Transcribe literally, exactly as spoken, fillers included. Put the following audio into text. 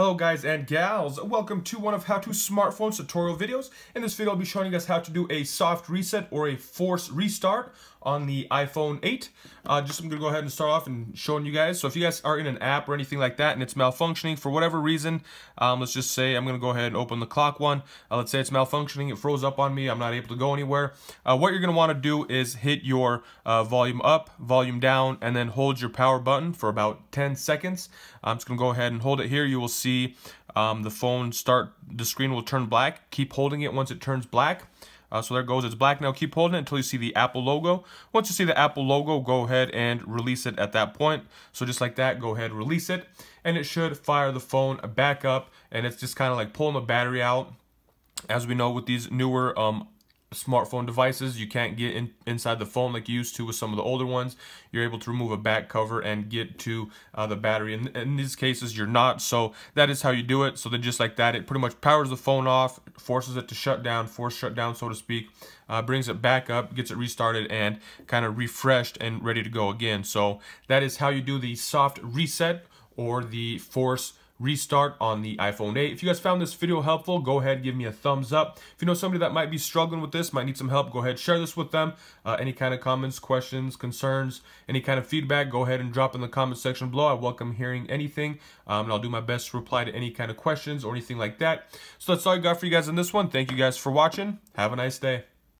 Hello guys and gals, welcome to one of How to Smartphone's tutorial videos. In this video I'll be showing you guys how to do a soft reset or a force restart on the iPhone eight. Uh, just I'm going to go ahead and start off and showing you guys. So if you guys are in an app or anything like that and it's malfunctioning for whatever reason, um, let's just say I'm going to go ahead and open the clock one. Uh, let's say it's malfunctioning, it froze up on me, I'm not able to go anywhere. Uh, what you're going to want to do is hit your uh, volume up, volume down, and then hold your power button for about ten seconds. I'm just going to go ahead and hold it here. You will see Um, the phone start, the screen will turn black. Keep holding it once it turns black. Uh, so there it goes, it's black now. Keep holding it until you see the Apple logo. Once you see the Apple logo, go ahead and release it at that point. So just like that, go ahead, release it, and it should fire the phone back up. And it's just kind of like pulling the battery out. As we know, with these newer um, smartphone devices, you can't get in, inside the phone like you used to with some of the older ones. You're able to remove a back cover and get to uh, the battery. In, in these cases, you're not. So that is how you do it. So then just like that, it pretty much powers the phone off, forces it to shut down, force shut down, so to speak, uh, brings it back up, gets it restarted and kind of refreshed and ready to go again. So that is how you do the soft reset or the force restart on the iPhone eight. If you guys found this video helpful, go ahead, give me a thumbs up. If you know somebody that might be struggling with this, might need some help, go ahead, share this with them. Uh, any kind of comments, questions, concerns, any kind of feedback, go ahead and drop in the comment section below. I welcome hearing anything, um, and I'll do my best to reply to any kind of questions or anything like that. So that's all I got for you guys on this one. Thank you guys for watching. Have a nice day.